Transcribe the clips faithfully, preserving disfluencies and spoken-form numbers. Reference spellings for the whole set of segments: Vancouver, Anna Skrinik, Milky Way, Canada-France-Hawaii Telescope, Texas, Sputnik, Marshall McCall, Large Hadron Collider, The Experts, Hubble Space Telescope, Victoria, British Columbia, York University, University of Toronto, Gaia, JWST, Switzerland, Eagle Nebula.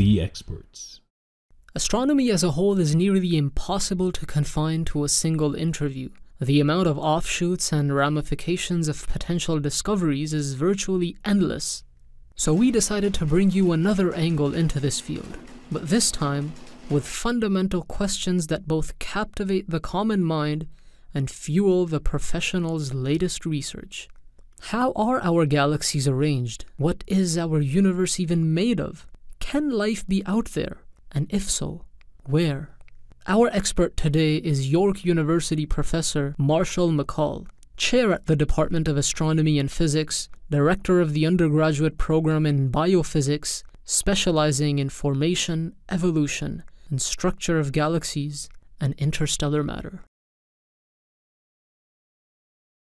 the experts. Astronomy as a whole is nearly impossible to confine to a single interview. The amount of offshoots and ramifications of potential discoveries is virtually endless. So we decided to bring you another angle into this field, but this time with fundamental questions that both captivate the common mind and fuel the professionals' latest research. How are our galaxies arranged? What is our universe even made of? Can life be out there? And if so, where? Our expert today is York University professor Marshall McCall, chair at the Department of Astronomy and Physics, director of the undergraduate program in biophysics, specializing in formation, evolution, and structure of galaxies and interstellar matter.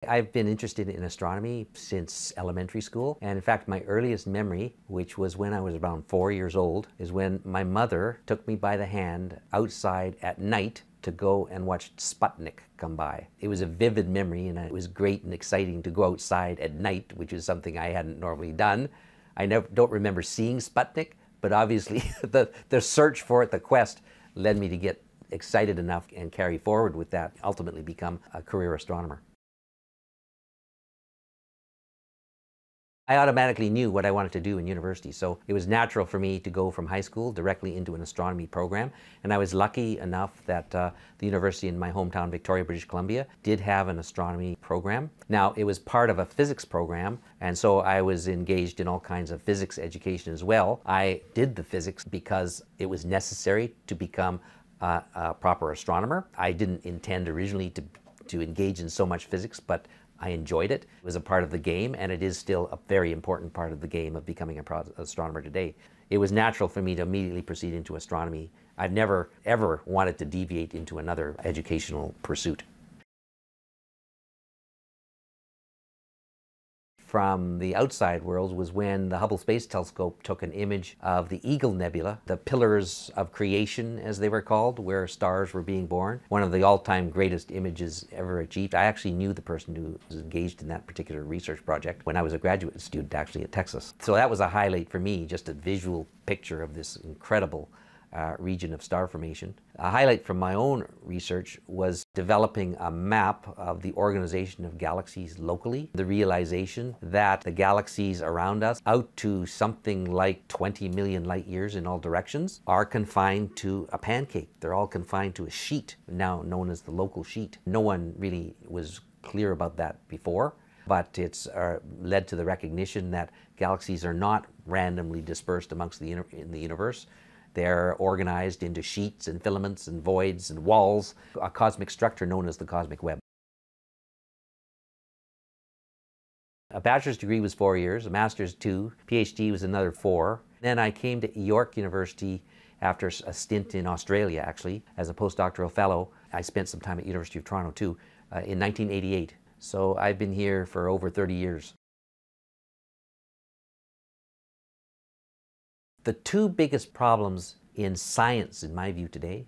I've been interested in astronomy since elementary school, and in fact my earliest memory, which was when I was around four years old, is when my mother took me by the hand outside at night to go and watch Sputnik come by. It was a vivid memory, and it was great and exciting to go outside at night, which is something I hadn't normally done. I never, don't remember seeing Sputnik, but obviously the, the search for it, the quest, led me to get excited enough and carry forward with that, ultimately become a career astronomer. I automatically knew what I wanted to do in university, so it was natural for me to go from high school directly into an astronomy program, and I was lucky enough that uh, the university in my hometown, Victoria, British Columbia, did have an astronomy program. Now, it was part of a physics program, and so I was engaged in all kinds of physics education as well. I did the physics because it was necessary to become uh, a proper astronomer. I didn't intend originally to, to engage in so much physics, but I enjoyed it. It was a part of the game, and it is still a very important part of the game of becoming an astronomer today. It was natural for me to immediately proceed into astronomy. I've never, ever wanted to deviate into another educational pursuit. From the outside world was when the Hubble Space Telescope took an image of the Eagle Nebula, the pillars of creation, as they were called, where stars were being born. One of the all-time greatest images ever achieved. I actually knew the person who was engaged in that particular research project when I was a graduate student, actually, at Texas. So that was a highlight for me, just a visual picture of this incredible Uh, region of star formation. A highlight from my own research was developing a map of the organization of galaxies locally. The realization that the galaxies around us, out to something like twenty million light years in all directions, are confined to a pancake. They're all confined to a sheet, now known as the local sheet. No one really was clear about that before, but it's uh, led to the recognition that galaxies are not randomly dispersed amongst the, in the universe. They're organized into sheets and filaments and voids and walls, a cosmic structure known as the cosmic web. A bachelor's degree was four years, a master's two, PhD was another four. Then I came to York University after a stint in Australia, actually, as a postdoctoral fellow. I spent some time at University of Toronto, too, uh, in nineteen eighty-eight. So I've been here for over thirty years. The two biggest problems in science, in my view today,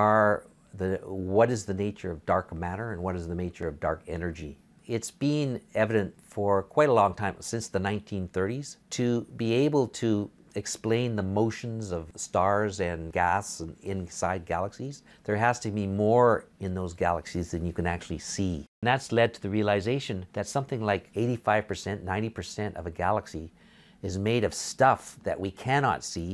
are the, what is the nature of dark matter and what is the nature of dark energy. It's been evident for quite a long time, since the nineteen thirties, to be able to explain the motions of stars and gas and inside galaxies. There has to be more in those galaxies than you can actually see. And that's led to the realization that something like eighty-five percent, ninety percent of a galaxy is made of stuff that we cannot see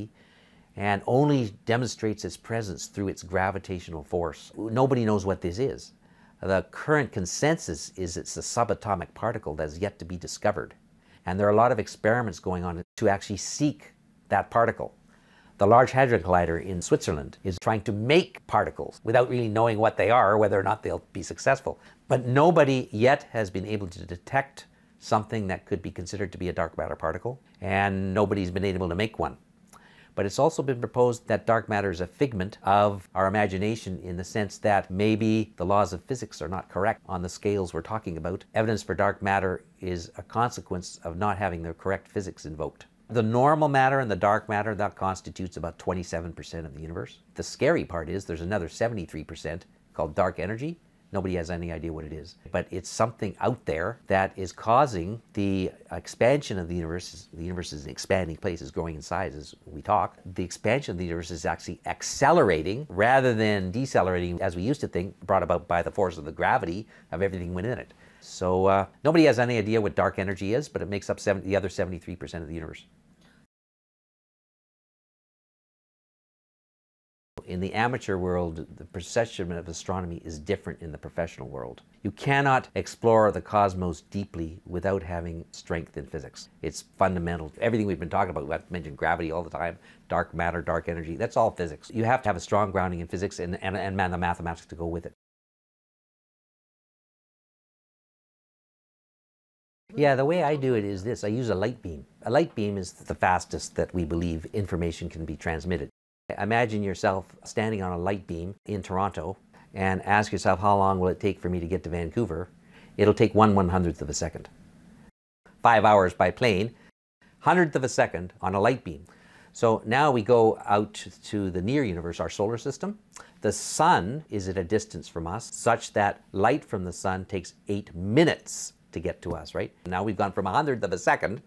and only demonstrates its presence through its gravitational force. Nobody knows what this is. The current consensus is it's a subatomic particle that's yet to be discovered. And there are a lot of experiments going on to actually seek that particle. The Large Hadron Collider in Switzerland is trying to make particles without really knowing what they are, whether or not they'll be successful. But nobody yet has been able to detect something that could be considered to be a dark matter particle, and nobody's been able to make one. But it's also been proposed that dark matter is a figment of our imagination, in the sense that maybe the laws of physics are not correct on the scales we're talking about. Evidence for dark matter is a consequence of not having the correct physics invoked. The normal matter and the dark matter, that constitutes about twenty-seven percent of the universe. The scary part is there's another seventy-three percent called dark energy, Nobody has any idea what it is. But it's something out there that is causing the expansion of the universe. The universe is expanding place, is growing in size as we talk. The expansion of the universe is actually accelerating rather than decelerating, as we used to think, brought about by the force of the gravity of everything within it. So uh, nobody has any idea what dark energy is, but it makes up seventy, the other seventy-three percent of the universe. In the amateur world, the perception of astronomy is different in the professional world. You cannot explore the cosmos deeply without having strength in physics. It's fundamental. Everything we've been talking about, we've mentioned gravity all the time, dark matter, dark energy, that's all physics. You have to have a strong grounding in physics and, and, and the mathematics to go with it. Yeah, the way I do it is this. I use a light beam. A light beam is the fastest that we believe information can be transmitted. Imagine yourself standing on a light beam in Toronto and ask yourself, how long will it take for me to get to Vancouver? It'll take one one hundredth of a second. Five hours by plane, hundredth of a second on a light beam. So now we go out to the near universe, our solar system. The sun is at a distance from us such that light from the sun takes eight minutes to get to us, right? Now we've gone from a hundredth of a second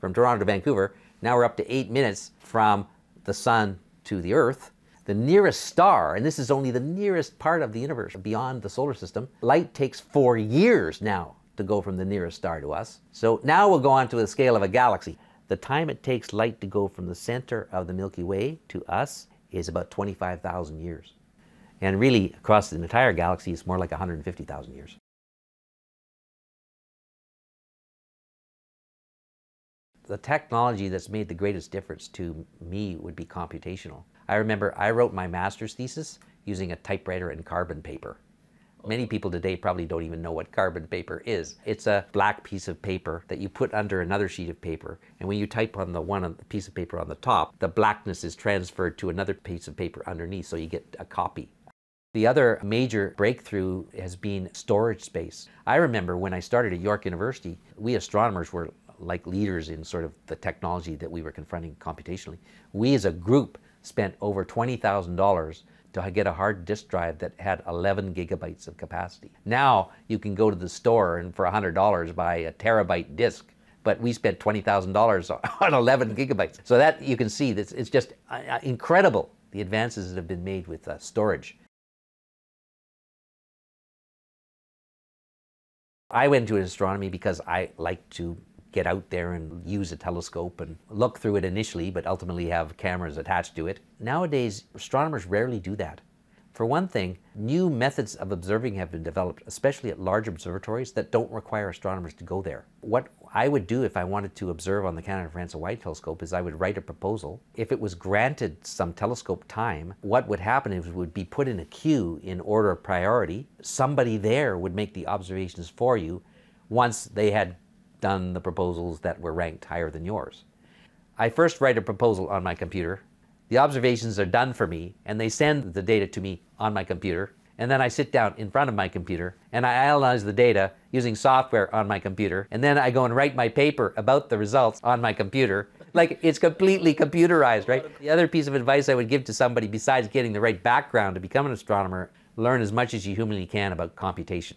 from Toronto to Vancouver. Now we're up to eight minutes from the sun to the Earth. The nearest star, and this is only the nearest part of the universe beyond the solar system, light takes four years now to go from the nearest star to us. So now we'll go on to the scale of a galaxy. The time it takes light to go from the center of the Milky Way to us is about twenty-five thousand years. And really, across the entire galaxy, it's more like one hundred fifty thousand years. The technology that's made the greatest difference to me would be computational. I remember I wrote my master's thesis using a typewriter and carbon paper. Many people today probably don't even know what carbon paper is. It's a black piece of paper that you put under another sheet of paper, and when you type on the one piece of paper on the top, the blackness is transferred to another piece of paper underneath, so you get a copy. The other major breakthrough has been storage space. I remember when I started at York University, we astronomers were like leaders in sort of the technology that we were confronting computationally. We as a group spent over twenty thousand dollars to get a hard disk drive that had eleven gigabytes of capacity. Now you can go to the store and for one hundred dollars buy a terabyte disk, but we spent twenty thousand dollars on eleven gigabytes. So that you can see, that it's just incredible, the advances that have been made with uh, storage. I went into astronomy because I like to get out there and use a telescope and look through it initially, but ultimately have cameras attached to it. Nowadays, astronomers rarely do that. For one thing, new methods of observing have been developed, especially at large observatories that don't require astronomers to go there. What I would do if I wanted to observe on the Canada-France-Hawaii Telescope is I would write a proposal. If it was granted some telescope time, what would happen is it would be put in a queue in order of priority. Somebody there would make the observations for you once they had done the proposals that were ranked higher than yours. I first write a proposal on my computer. The observations are done for me, and they send the data to me on my computer. And then I sit down in front of my computer, and I analyze the data using software on my computer. And then I go and write my paper about the results on my computer. Like, it's completely computerized, right? The other piece of advice I would give to somebody, besides getting the right background to become an astronomer, learn as much as you humanly can about computation.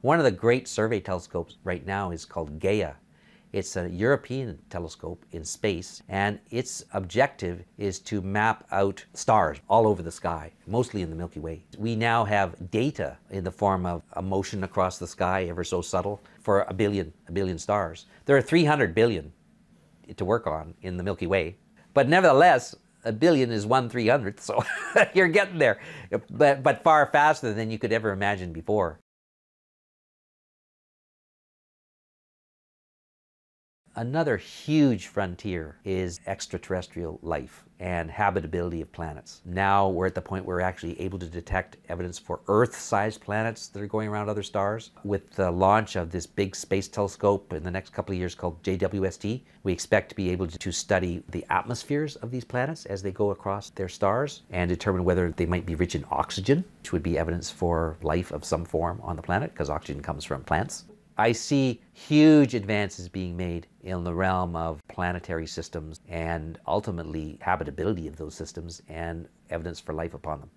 One of the great survey telescopes right now is called Gaia. It's a European telescope in space, and its objective is to map out stars all over the sky, mostly in the Milky Way. We now have data in the form of a motion across the sky, ever so subtle, for a billion, a billion stars. There are three hundred billion to work on in the Milky Way, but nevertheless, a billion is one three hundredth, so you're getting there, but, but far faster than you could ever imagine before. Another huge frontier is extraterrestrial life and habitability of planets. Now we're at the point where we're actually able to detect evidence for Earth-sized planets that are going around other stars. With the launch of this big space telescope in the next couple of years called J W S T, we expect to be able to study the atmospheres of these planets as they go across their stars and determine whether they might be rich in oxygen, which would be evidence for life of some form on the planet, because oxygen comes from plants. I see huge advances being made in the realm of planetary systems and ultimately habitability of those systems and evidence for life upon them.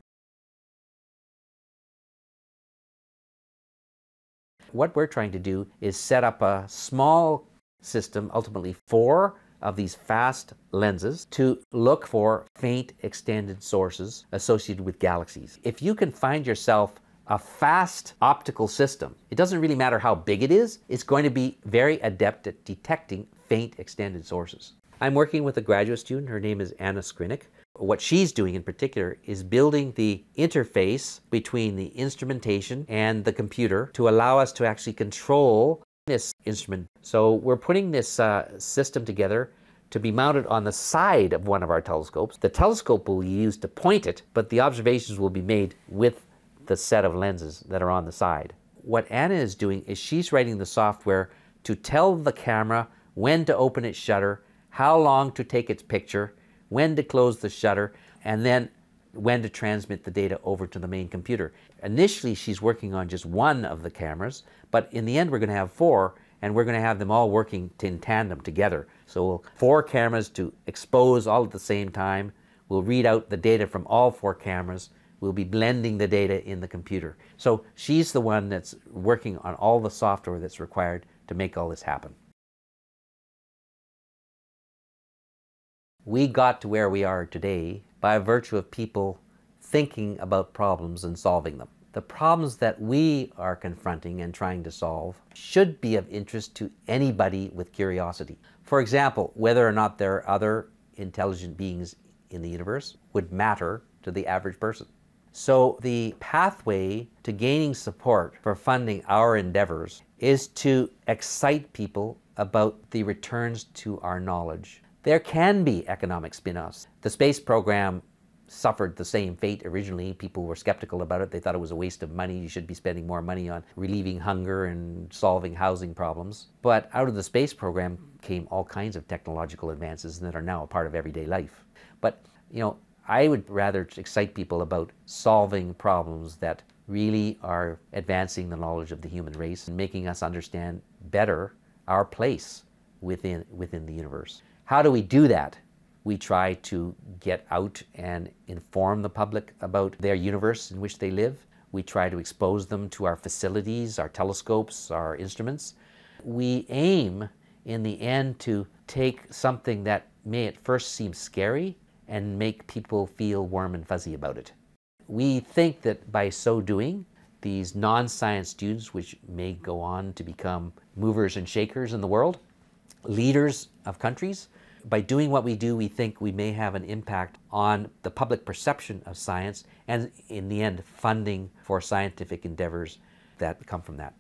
What we're trying to do is set up a small system, ultimately four of these fast lenses, to look for faint extended sources associated with galaxies. If you can find yourself a fast optical system, it doesn't really matter how big it is, it's going to be very adept at detecting faint extended sources. I'm working with a graduate student, her name is Anna Skrinik. What she's doing in particular is building the interface between the instrumentation and the computer to allow us to actually control this instrument. So we're putting this uh, system together to be mounted on the side of one of our telescopes. The telescope will be used to point it, but the observations will be made with the set of lenses that are on the side. What Anna is doing is she's writing the software to tell the camera when to open its shutter, how long to take its picture, when to close the shutter, and then when to transmit the data over to the main computer. Initially, she's working on just one of the cameras, but in the end we're going to have four, and we're going to have them all working in tandem together. So four cameras to expose all at the same time. We'll read out the data from all four cameras. We'll be blending the data in the computer. So she's the one that's working on all the software that's required to make all this happen. We got to where we are today by virtue of people thinking about problems and solving them. The problems that we are confronting and trying to solve should be of interest to anybody with curiosity. For example, whether or not there are other intelligent beings in the universe would matter to the average person. So the pathway to gaining support for funding our endeavors is to excite people about the returns to our knowledge. There can be economic spin-offs. The space program suffered the same fate originally. People were skeptical about it. They thought it was a waste of money. You should be spending more money on relieving hunger and solving housing problems. But out of the space program came all kinds of technological advances that are now a part of everyday life. But, you know, I would rather excite people about solving problems that really are advancing the knowledge of the human race and making us understand better our place within, within the universe. How do we do that? We try to get out and inform the public about their universe in which they live. We try to expose them to our facilities, our telescopes, our instruments. We aim in the end to take something that may at first seem scary and make people feel warm and fuzzy about it. We think that by so doing, these non-science students, which may go on to become movers and shakers in the world, leaders of countries, by doing what we do, we think we may have an impact on the public perception of science and, in the end, funding for scientific endeavors that come from that.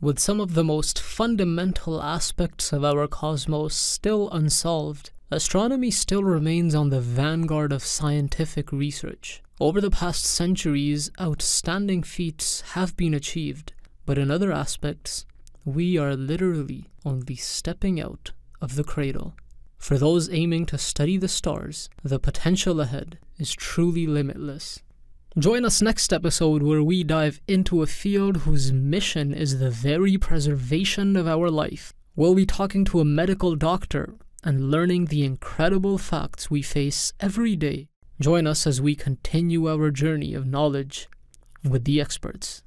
With some of the most fundamental aspects of our cosmos still unsolved, astronomy still remains on the vanguard of scientific research. Over the past centuries, outstanding feats have been achieved, but in other aspects, we are literally only stepping out of the cradle. For those aiming to study the stars, the potential ahead is truly limitless. Join us next episode where we dive into a field whose mission is the very preservation of our life. We'll be talking to a medical doctor and learning the incredible facts we face every day. Join us as we continue our journey of knowledge with the experts.